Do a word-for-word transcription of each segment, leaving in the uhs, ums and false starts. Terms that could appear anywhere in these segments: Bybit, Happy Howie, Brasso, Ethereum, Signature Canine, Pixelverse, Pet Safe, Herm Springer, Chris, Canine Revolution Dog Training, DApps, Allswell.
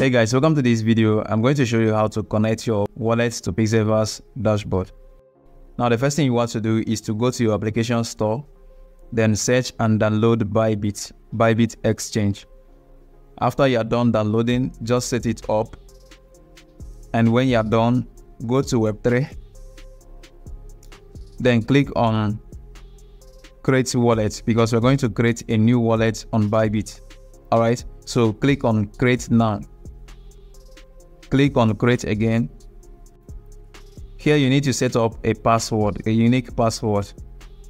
Hey guys, welcome to this video. I'm going to show you how to connect your wallet to Pixelverse dashboard. Now the first thing you want to do is to go to your application store, then search and download Bybit, Bybit Exchange. After you are done downloading, just set it up. And when you are done, go to web three, then click on create wallet because we're going to create a new wallet on Bybit. All right, so click on create now. Click on create again. Here you need to set up a password, a unique password.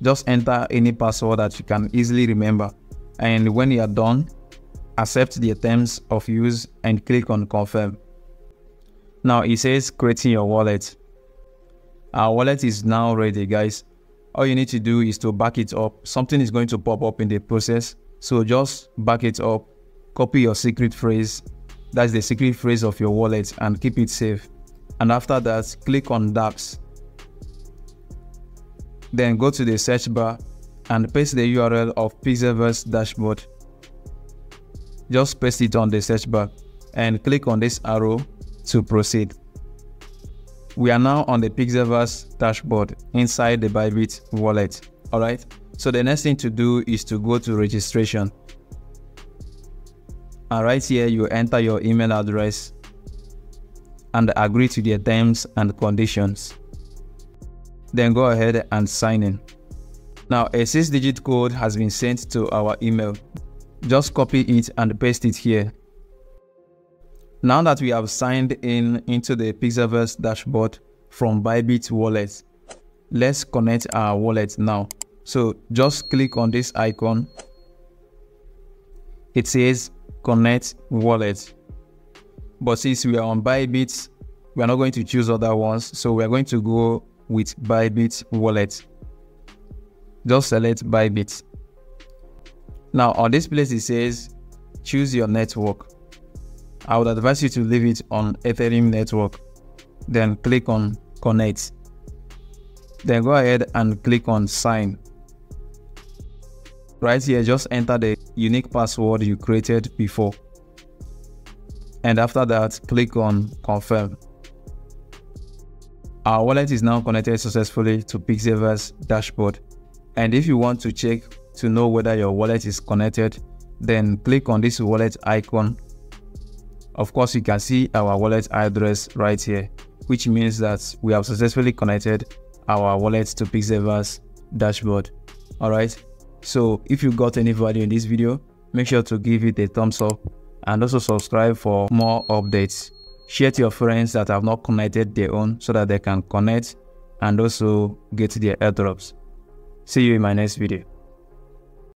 Just enter any password that you can easily remember. And when you are done, accept the terms of use and click on confirm. Now it says creating your wallet. Our wallet is now ready, guys. All you need to do is to back it up. Something is going to pop up in the process. So just back it up, copy your secret phrase. That's the secret phrase of your wallet and keep it safe. And after that, click on DApps. Then go to the search bar and paste the U R L of Pixelverse dashboard. Just paste it on the search bar and click on this arrow to proceed. We are now on the Pixelverse dashboard inside the Bybit wallet. All right. So the next thing to do is to go to registration. And right here, you enter your email address and agree to their terms and conditions. Then go ahead and sign in. Now, a six digit code has been sent to our email. Just copy it and paste it here. Now that we have signed in into the Pixelverse dashboard from Bybit wallet, let's connect our wallet now. So just click on this icon. It says connect wallet. But since we are on Bybit, we are not going to choose other ones. So we are going to go with Bybit wallet. Just select Bybit. Now on this place, it says choose your network. I would advise you to leave it on Ethereum network. Then click on connect. Then go ahead and click on sign. Right here, just enter the unique password you created before. And after that, click on confirm. Our wallet is now connected successfully to Pixelverse dashboard. And if you want to check to know whether your wallet is connected, then click on this wallet icon. Of course, you can see our wallet address right here, which means that we have successfully connected our wallet to Pixelverse dashboard. All right. So if you got any value in this video, make sure to give it a thumbs up and also subscribe for more updates. Share to your friends that have not connected their own so that they can connect and also get their airdrops. See you in my next video.